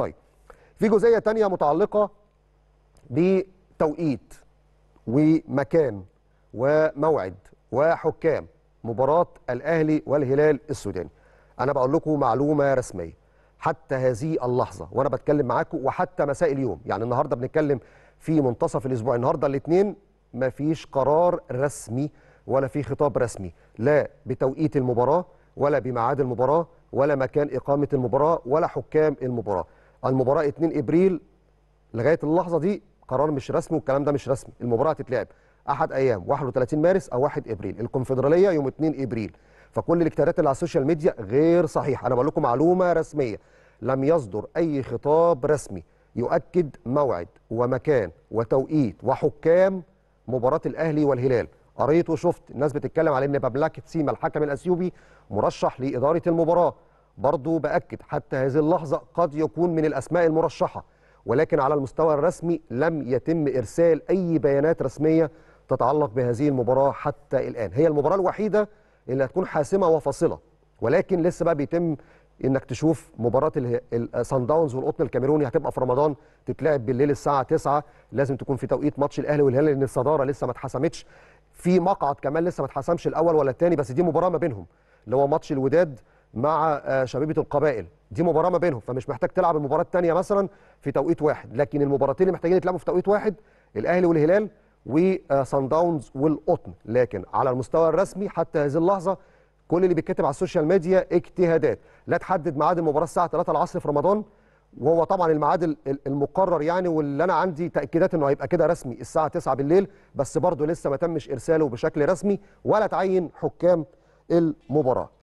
طيب في جزئية تانية متعلقة بتوقيت ومكان وموعد وحكام مباراة الأهلي والهلال السوداني. أنا بقول لكم معلومة رسمية حتى هذه اللحظة وأنا بتكلم معاكم وحتى مساء اليوم، يعني النهاردة بنتكلم في منتصف الأسبوع، النهاردة الاثنين مفيش قرار رسمي ولا في خطاب رسمي لا بتوقيت المباراة ولا بميعاد المباراة ولا مكان إقامة المباراة ولا حكام المباراة. المباراة 2 إبريل لغاية اللحظة دي قرار مش رسمي والكلام ده مش رسمي. المباراة تتلعب أحد أيام 31 مارس أو 1 إبريل، الكونفدرالية يوم 2 إبريل. فكل الاجتهادات اللي على السوشيال ميديا غير صحيحة. أنا بقول لكم معلومة رسمية، لم يصدر أي خطاب رسمي يؤكد موعد ومكان وتوقيت وحكام مباراة الأهلي والهلال. قريت وشفت الناس بتتكلم على إن بابلاك تسيما الحكم الأثيوبي مرشح لإدارة المباراة، برضو بأكد حتى هذه اللحظة قد يكون من الأسماء المرشحة، ولكن على المستوى الرسمي لم يتم إرسال أي بيانات رسمية تتعلق بهذه المباراة حتى الآن. هي المباراة الوحيدة اللي هتكون حاسمة وفاصلة، ولكن لسه بقى بيتم إنك تشوف مباراة الصن داونز والقطن الكاميروني هتبقى في رمضان، تتلعب بالليل الساعة 9، لازم تكون في توقيت ماتش الأهلي والهلال لأن الصدارة لسه ما اتحسمتش، في مقعد كمان لسه ما اتحسمش الأول ولا الثاني، بس دي مباراة ما بينهم اللي هو ماتش الوداد مع شبيبة القبائل، دي مباراة ما بينهم، فمش محتاج تلعب المباراة الثانية مثلا في توقيت واحد، لكن المباراتين اللي محتاجين يتلعبوا في توقيت واحد الأهلي والهلال وصن داونز والقطن. لكن على المستوى الرسمي حتى هذه اللحظة كل اللي بيتكتب على السوشيال ميديا اجتهادات، لا تحدد ميعاد المباراة الساعة 3 العصر في رمضان، وهو طبعا الميعاد المقرر يعني واللي أنا عندي تأكيدات إنه هيبقى كده رسمي الساعة 9 بالليل، بس برضه لسه ما تمش إرساله بشكل رسمي ولا تعين حكام المباراة.